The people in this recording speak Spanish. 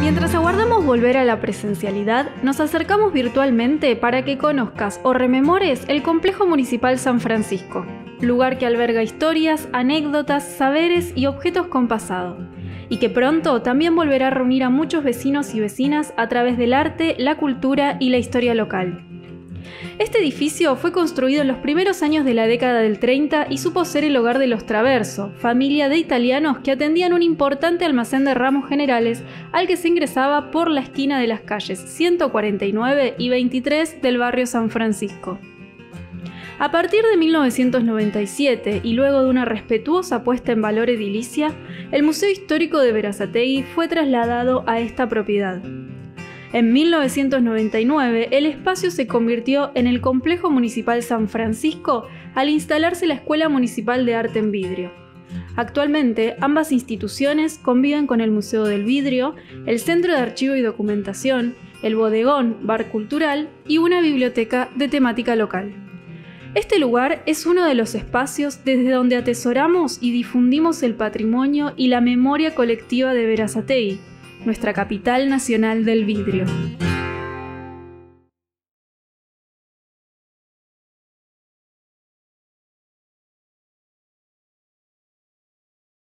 Mientras aguardamos volver a la presencialidad, nos acercamos virtualmente para que conozcas o rememores el Complejo Municipal San Francisco, lugar que alberga historias, anécdotas, saberes y objetos con pasado, y que pronto también volverá a reunir a muchos vecinos y vecinas a través del arte, la cultura y la historia local. Este edificio fue construido en los primeros años de la década del 30 y supo ser el hogar de los Traverso, familia de italianos que atendían un importante almacén de ramos generales al que se ingresaba por la esquina de las calles 149 y 23 del barrio San Francisco. A partir de 1997 y luego de una respetuosa puesta en valor edilicia, el Museo Histórico de Berazategui fue trasladado a esta propiedad. En 1999, el espacio se convirtió en el Complejo Municipal San Francisco al instalarse la Escuela Municipal de Arte en Vidrio. Actualmente, ambas instituciones conviven con el Museo del Vidrio, el Centro de Archivo y Documentación, el Bodegón Bar Cultural y una biblioteca de temática local. Este lugar es uno de los espacios desde donde atesoramos y difundimos el patrimonio y la memoria colectiva de Berazategui, nuestra capital nacional del vidrio.